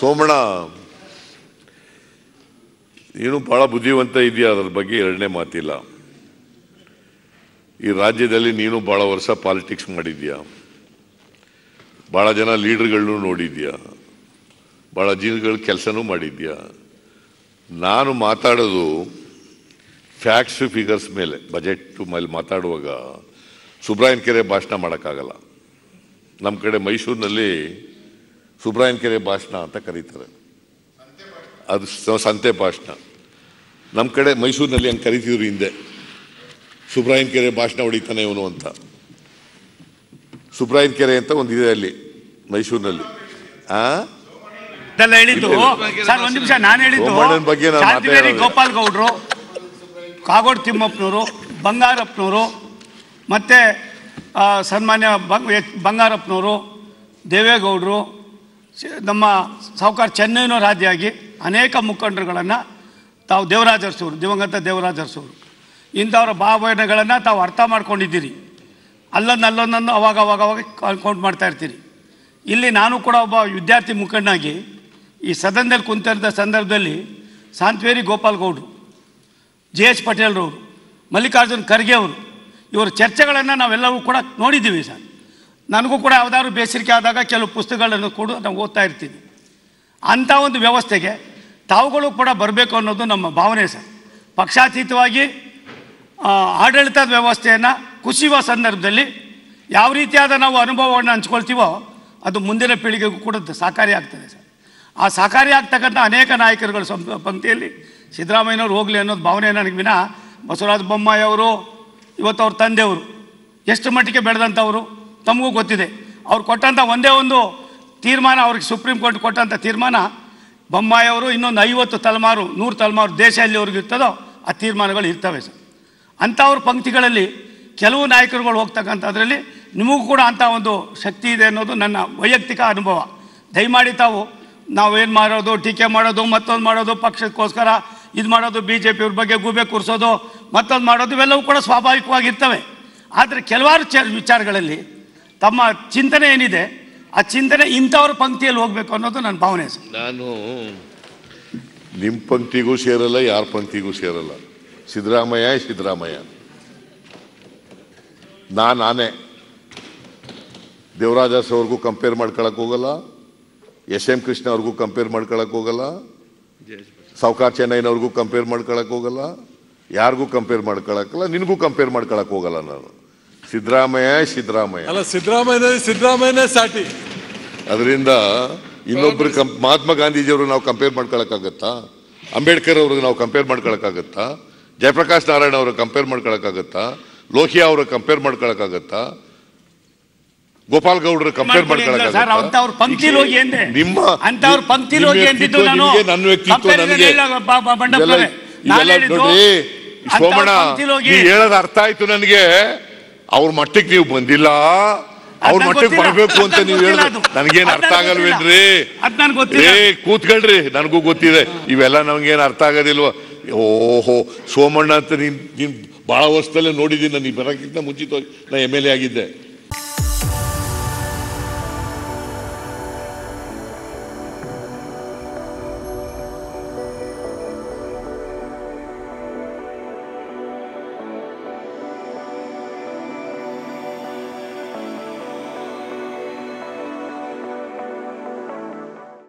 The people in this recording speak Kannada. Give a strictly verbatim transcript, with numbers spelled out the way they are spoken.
ಸೋಮಣ ಏನು ಬಹಳ ಬುದ್ಧಿವಂತ ಇದೆಯಾ, ಅದರ ಬಗ್ಗೆ ಎರಡನೇ ಮಾತಿಲ್ಲ. ಈ ರಾಜ್ಯದಲ್ಲಿ ನೀನು ಬಹಳ ವರ್ಷ ಪಾಲಿಟಿಕ್ಸ್ ಮಾಡಿದ್ಯಾ, ಭಾಳ ಜನ ಲೀಡರ್ಗಳನ್ನು ನೋಡಿದ್ಯಾ, ಭಾಳ ಜನಗಳ ಕೆಲಸನೂ ಮಾಡಿದ್ಯಾ. ನಾನು ಮಾತಾಡೋದು ಫ್ಯಾಕ್ಟ್ಸ್ ಫಿಗರ್ಸ್ ಮೇಲೆ, ಬಜೆಟ್ ಮೇಲೆ ಮಾತಾಡುವಾಗ ಸುಬ್ರಾಯನ್ ಕೆರೆ ಭಾಷಣ ಮಾಡೋಕ್ಕಾಗಲ್ಲ. ನಮ್ಮ ಕಡೆ ಮೈಸೂರಿನಲ್ಲಿ ಸುಬ್ರಾಯನ್ ಕೆರೆ ಭಾಷಣ ಅಂತ ಕರೀತಾರೆ, ಅದು ಸಂತೆ ಭಾಷಣ. ನಮ್ಮ ಕಡೆ ಮೈಸೂರಿನಲ್ಲಿ ಹಂಗೆ ಕರಿತಿದ್ರು ಹಿಂದೆ, ಸುಬ್ರಾಯನ್ ಕೆರೆ ಭಾಷಣ ಹೊಡಿತಾನೆ ಇವನು ಅಂತ. ಸುಬ್ರಾಯನ್ ಕೆರೆ ಅಂತ ಒಂದಿದೆ ಅಲ್ಲಿ ಮೈಸೂರಿನಲ್ಲಿ. ಆ ಗೋಪಾಲ್ ಗೌಡ್ರು, ಕಾಗೋಡು ತಿಮ್ಮಪ್ಪನವರು, ಬಂಗಾರಪ್ಪನವರು, ಮತ್ತೆ ಸನ್ಮಾನ್ಯ ಬಂಗಾರಪ್ಪನವರು, ದೇವೇಗೌಡರು, ನಮ್ಮ ಸಾಹುಕಾರ ಚೆನ್ನೈನೋ ರಾಜ್ಯಾಗಿ ಅನೇಕ ಮುಖಂಡರುಗಳನ್ನು ತಾವು ದೇವರಾಜ್ ಅರ್ಸ್ ಅವರು, ದಿವಂಗತ ದೇವರಾಜ್ ಅರ್ಸ್ ಅವರು, ಇಂಥವರ ಭಾವನೆಗಳನ್ನು ತಾವು ಅರ್ಥ ಮಾಡ್ಕೊಂಡಿದ್ದೀರಿ. ಅಲ್ಲೊಂದು ಅಲ್ಲೊಂದನ್ನು ಅವಾಗ ಅವಾಗ ಅವಾಗ ಕೌಂಟ್ ಮಾಡ್ತಾ ಇರ್ತೀರಿ. ಇಲ್ಲಿ ನಾನು ಕೂಡ ಒಬ್ಬ ವಿದ್ಯಾರ್ಥಿ ಮುಖಂಡನಾಗಿ ಈ ಸದನದಲ್ಲಿ ಕುಂತಿದ್ದ ಸಂದರ್ಭದಲ್ಲಿ ಸಾಂತ್ವೇರಿ ಗೋಪಾಲ್ ಗೌಡರು, ಜಿ ಎಚ್ ಪಟೇಲ್ರವರು, ಮಲ್ಲಿಕಾರ್ಜುನ್ ಖರ್ಗೆ ಅವರು, ಇವರ ಚರ್ಚೆಗಳನ್ನು ನಾವೆಲ್ಲವೂ ಕೂಡ ನೋಡಿದ್ದೀವಿ ಸರ್. ನನಗೂ ಕೂಡ ಯಾವುದಾದ್ರು ಬೇಸರಿಕೆ ಆದಾಗ ಕೆಲವು ಪುಸ್ತಕಗಳನ್ನು ಕೂಡ ನಾವು ಓದ್ತಾ ಇರ್ತೀವಿ. ಅಂಥ ಒಂದು ವ್ಯವಸ್ಥೆಗೆ ತಾವುಗಳು ಕೂಡ ಬರಬೇಕು ಅನ್ನೋದು ನಮ್ಮ ಭಾವನೆ ಸರ್. ಪಕ್ಷಾತೀತವಾಗಿ ಆಡಳಿತದ ವ್ಯವಸ್ಥೆಯನ್ನು ಕುಸಿಯುವ ಸಂದರ್ಭದಲ್ಲಿ ಯಾವ ರೀತಿಯಾದ ನಾವು ಅನುಭವವನ್ನು ಹಂಚ್ಕೊಳ್ತೀವೋ ಅದು ಮುಂದಿನ ಪೀಳಿಗೆಗೂ ಕೂಡ ಸಹಕಾರಿಯಾಗ್ತದೆ ಸರ್. ಆ ಸಹಕಾರಿಯಾಗ್ತಕ್ಕಂಥ ಅನೇಕ ನಾಯಕರುಗಳ ಸಂ ಪಂಕ್ತಿಯಲ್ಲಿ ಸಿದ್ದರಾಮಯ್ಯನವ್ರು ಹೋಗಲಿ ಅನ್ನೋದು ಭಾವನೆ ನನಗೆ. ವಿನ ಬಸವರಾಜ ಬೊಮ್ಮಾಯಿ ಅವರು ಇವತ್ತು ಅವ್ರ ತಂದೆಯವರು ಎಷ್ಟು ಮಟ್ಟಿಗೆ ಬೆಳೆದಂಥವರು ತಮಗೂ ಗೊತ್ತಿದೆ. ಅವ್ರು ಕೊಟ್ಟಂಥ ಒಂದೇ ಒಂದು ತೀರ್ಮಾನ, ಅವ್ರಿಗೆ ಸುಪ್ರೀಂ ಕೋರ್ಟ್ ಕೊಟ್ಟಂಥ ತೀರ್ಮಾನ, ಬೊಮ್ಮಾಯಿ ಅವರು ಇನ್ನೊಂದು ಐವತ್ತು ತಲೆಮಾರು ನೂರು ತಲೆಮಾರು ದೇಶ ಎಲ್ಲಿವರೆಗೂ ಇರ್ತದೋ ಆ ತೀರ್ಮಾನಗಳು ಇರ್ತವೆ ಸರ್. ಅಂಥವ್ರ ಪಂಕ್ತಿಗಳಲ್ಲಿ ಕೆಲವು ನಾಯಕರುಗಳು ಹೋಗ್ತಕ್ಕಂಥದ್ರಲ್ಲಿ ನಿಮಗೂ ಕೂಡ ಅಂಥ ಒಂದು ಶಕ್ತಿ ಇದೆ ಅನ್ನೋದು ನನ್ನ ವೈಯಕ್ತಿಕ ಅನುಭವ. ದಯಮಾಡಿ ತಾವು ನಾವೇನು ಮಾಡೋದು, ಟೀಕೆ ಮಾಡೋದು, ಮತ್ತೊಂದು ಮಾಡೋದು, ಪಕ್ಷಕ್ಕೋಸ್ಕರ ಇದು ಮಾಡೋದು, ಬಿ ಜೆ ಪಿಯವ್ರ ಬಗ್ಗೆ ಗೂಬೆ ಕೂರಿಸೋದು, ಮತ್ತೊಂದು ಮಾಡೋದು, ಇವೆಲ್ಲವೂ ಕೂಡ ಸ್ವಾಭಾವಿಕವಾಗಿರ್ತವೆ. ಆದರೆ ಕೆಲವಾರು ಚ ವಿಚಾರಗಳಲ್ಲಿ ತಮ್ಮ ಚಿಂತನೆ ಏನಿದೆ ಆ ಚಿಂತನೆ ಇಂಥವ್ರ ಪಂಕ್ತಿಯಲ್ಲಿ ಹೋಗಬೇಕು ಅನ್ನೋದು ನನ್ನ ಭಾವನೆ ಸರ್. ನಾನು ನಿಮ್ಮ ಪಂಕ್ತಿಗೂ ಸೇರಲ್ಲ, ಯಾರ ಪಂಕ್ತಿಗೂ ಸೇರಲ್ಲ. ಸಿದ್ದರಾಮಯ್ಯ ಸಿದ್ದರಾಮಯ್ಯ ನಾನು ನಾನೇ ದೇವರಾಜ ಅರ್ಸ್ ಅವ್ರಿಗೂ ಕಂಪೇರ್ ಮಾಡ್ಕೊಳಕ್ಕೆ ಹೋಗಲ್ಲ, ಎಸ್ ಎಮ್ ಕೃಷ್ಣ ಅವ್ರಿಗೂ ಕಂಪೇರ್ ಮಾಡ್ಕೊಳಕ್ಕೆ ಹೋಗಲ್ಲ, ಸಾವುಕಾರ ಚೆನ್ನೈನವ್ರಿಗೂ ಕಂಪೇರ್ ಮಾಡ್ಕೊಳಕ್ಕೆ ಹೋಗಲ್ಲ, ಯಾರಿಗೂ ಕಂಪೇರ್ ಮಾಡ್ಕೊಳಕ್ಕಲ್ಲ, ನಿನಗೂ ಕಂಪೇರ್ ಮಾಡ್ಕೊಳಕ್ಕೆ ಹೋಗಲ್ಲ. ನಾನು ಸಿದ್ದರಾಮಯ್ಯ ಸಿದ್ದರಾಮಯ್ಯ ಅಲ್ಲ, ಸಿದ್ದರಾಮಯ್ಯ ಸಿದ್ದರಾಮಯ್ಯನೇ ಸಾಟಿ. ಅದರಿಂದ ಇನ್ನೊಬ್ರು ಕಂ ಮಹಾತ್ಮ ಗಾಂಧೀಜಿಯವ್ರಿಗೆ ನಾವು ಕಂಪೇರ್ ಮಾಡ್ಕೊಳಕ್ಕಾಗತ್ತಾ? ಅಂಬೇಡ್ಕರ್ ಅವ್ರಿಗೆ ನಾವು ಕಂಪೇರ್ ಮಾಡ್ಕೊಳಕ್ಕಾಗತ್ತಾ? ಜಯಪ್ರಕಾಶ್ ನಾರಾಯಣ ಅವ್ರಿಗೆ ಕಂಪೇರ್ ಮಾಡ್ಕೊಳಕ್ಕಾಗತ್ತಾ? ಲೋಹಿಯಾ ಅವ್ರಿಗೆ ಕಂಪೇರ್ ಮಾಡ್ಕೊಳಕ್ಕಾಗತ್ತಾ? ಗೋಪಾಲ್ ಗೌಡ್ರ ಕಂಪೇರ್ ಮಾಡ್ಕೊಳ್ಳೋಣ. ಅರ್ಥ ಆಯ್ತು ನನಗೆ. ಅವ್ರ ಮಟ್ಟಕ್ಕೆ ನೀವು ಬಂದಿಲ್ಲ, ಅವ್ರ ಮಟ್ಟಕ್ಕೆ ಬರಬೇಕು ಅಂತ ನೀವು ಹೇಳೋದು ನನಗೇನು ಅರ್ಥ ಆಗಲ್ವೇನ್ರಿ? ಕೂತ್ಕೊಳ್ರಿ, ನನಗೂ ಗೊತ್ತಿದೆ ಇವೆಲ್ಲ, ನಮ್ಗೇನು ಅರ್ಥ ಆಗೋದಿಲ್ವ? ಓಹೋ ಸೋಮಣ್ಣ ಅಂತ ನೀನ್ ನೀನ್ ಬಹಳ ವರ್ಷದಲ್ಲೇ ನೋಡಿದ್ದೀನಿ. ನಾನು ಬರೋಕ್ಕಿಂತ ಮುಂಚಿತವಾಗಿ ನಾ ಎಮ್ ಎಲ್ ಎ ಆಗಿದ್ದೆ.